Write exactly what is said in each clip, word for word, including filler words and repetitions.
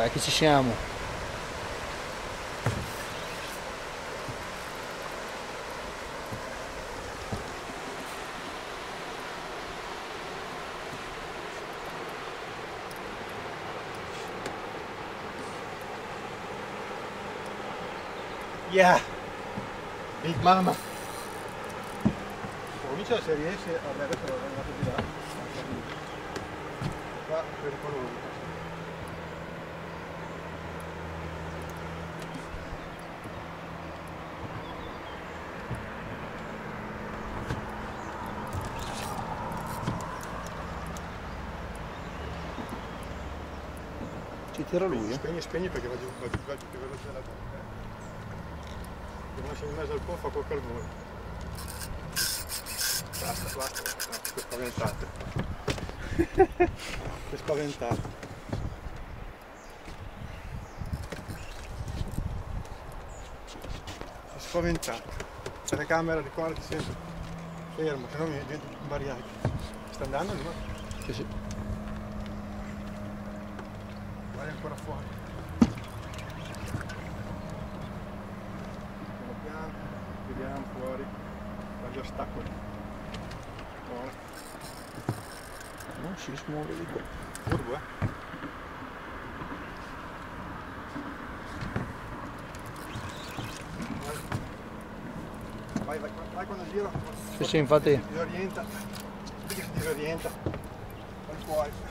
Dai che ci siamo. Yeah! Big Mama! Comincia se riesce a bere se lo è andato di là. Qua pericoloso. Ci tira lui? Spegni, spegni perché va giù, va giù, va giù più veloce della bocca. In mezzo al po' fa qualche al volo. Basta, basta, basta, che spaventate. Che spaventate. Che spaventate. Telecamera di qua, ti sento. Fermo, se no mi vedo un barriato. Sta andando lì? Sì, sì. Guarda ancora fuori. Fuori la già stacco buona, non si smuove di qua, furbo eh vai vai vai quando gira si si infatti disorienta disorienta vai fuori no.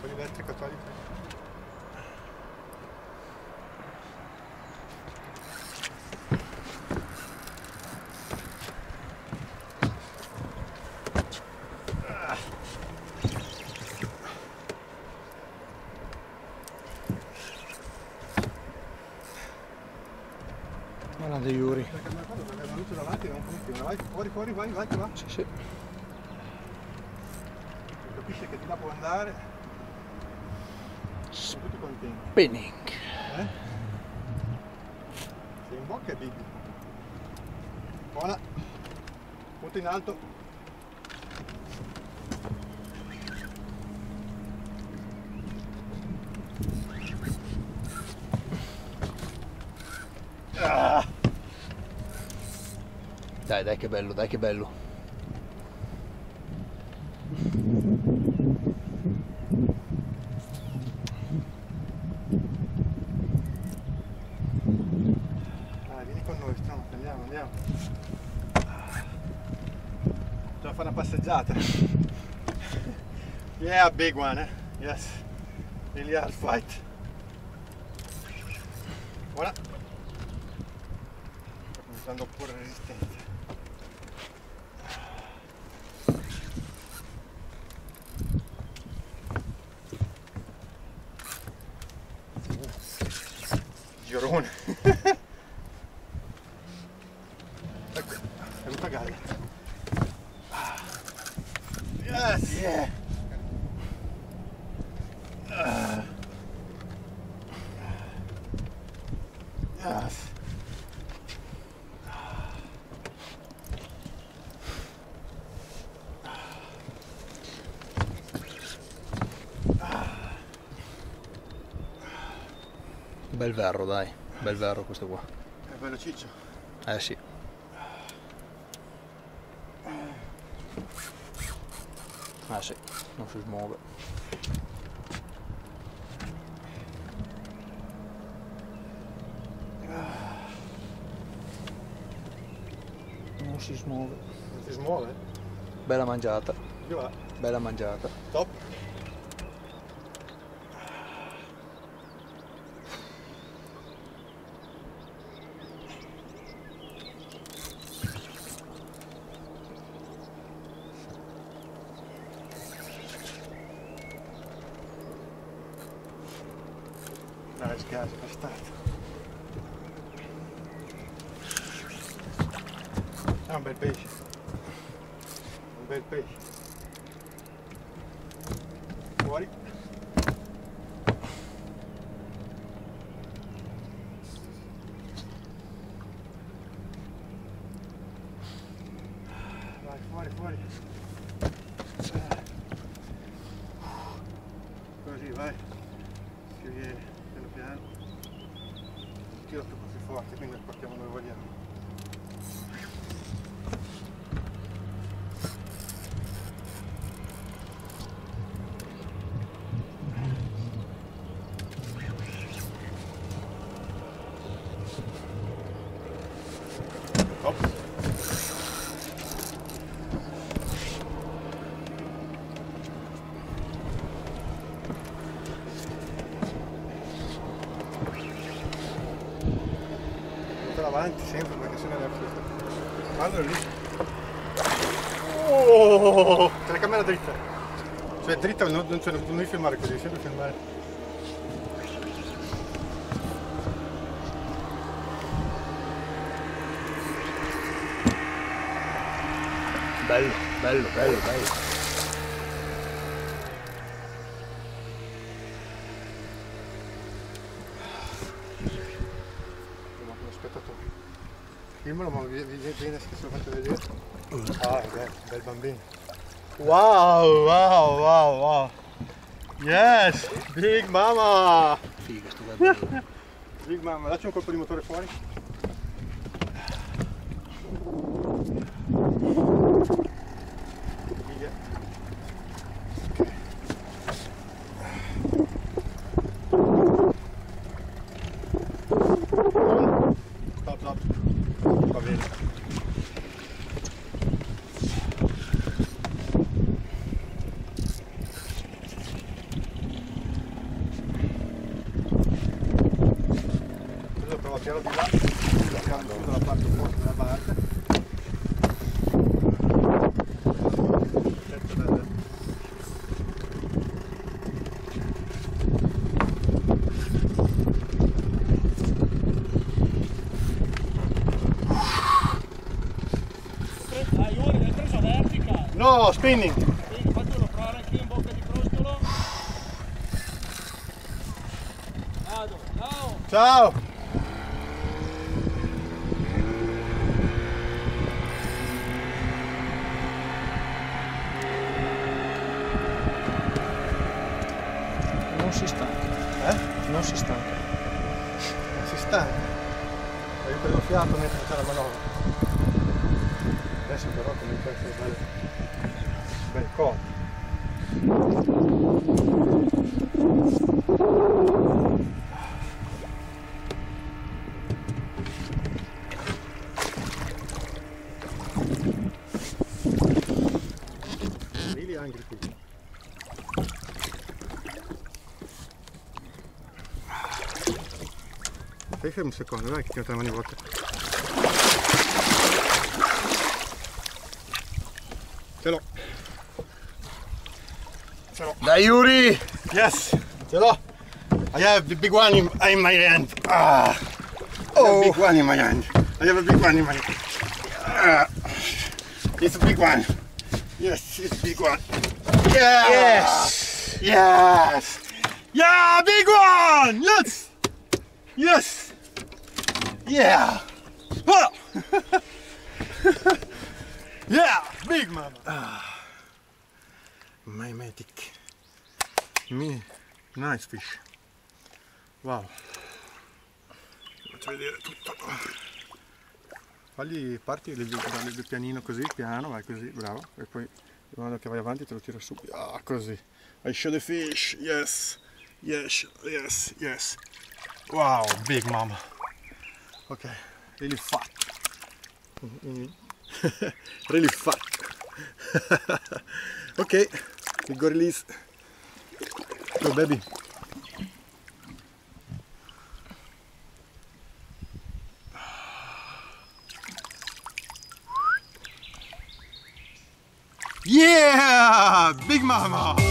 Libertà cattolica. Ah. Guardate Yuri. Perché andava dove aveva venuto davanti non funziona. Vai fuori fuori vai vai che va. Sì sì. Capisce che di là può andare. Sono tutti contenti. Spinning. Eh? Sei in bocca e big. Buona. Punto in alto. Ah. Dai, dai che bello, dai che bello. Yeah, big one, eh? Yes. Really hard fight. Voilà. Sta cominciando a porre resistenza. Girone. Ecco, è tutta galla. Yes! Yeah! Bel verro dai, bel verro questo qua. È bello ciccio? Eh sì. Ah sì, non si smuove. Non si smuove. Non si smuove? Bella mangiata. Bella mangiata. Top. Dai, schiaccia, bastardo. È un bel pesce. Un bel pesce. Fuori. fuori, fuori. Così vai, che viene, piano piano. Il tiro è così forte, quindi lo portiamo dove vogliamo. Avanti sempre perché se ne è più quando è lì oh, telecamera dritta, cioè dritta non, non, non devi filmare così, sempre filmare bello bello bello bello. Filmalo, ma vi viene che se lo faccio vedere. Ah, bel, bel bambino. Wow, wow, wow, wow. Yes, big mama. Figa sto bambino. Big mama, dacci un colpo di motore fuori. Lo di là, abbiamo chiuso la parte fuori della barca. Dai, Iuri, hai preso vertica? No, spinning! Quindi faccelo provare anche in bocca di crostolo. Vado, ciao! Ciao! Non si stanca, eh? Non si stanca. Non si stanca. Io prendo fiato mentre c'è la manovra. Adesso però comincia a essere bel, bel corpo. Really angry people. Stai fermo un secondo, dai che ti metto la mano in bocca. Ce l'ho. Ce l'ho. Dai Yuri! Yes! Ce l'ho! I have the big one in, in my hand. Ah. Oh. I have a big one in my hand. I have a big one in my hand. Ah. It's a big one. Yes, it's a big one. Yeah. Yes! Yes! Yeah, big one! Yes! Yes! Yeah! Oh. Yeah! Big mama! Ah. Mimetic. Me. Nice fish. Wow. Faccio vedere tutto. Fagli parti dalle due pianino così, piano, vai così, bravo. E poi quando che vai avanti te lo tiro subito. Ah, così. I show the fish. Yes. Yes. Yes. Yes. Wow, big mama. Ok, really fat. Really fat. Ok, we go release. Go baby. Yeah! Big mama!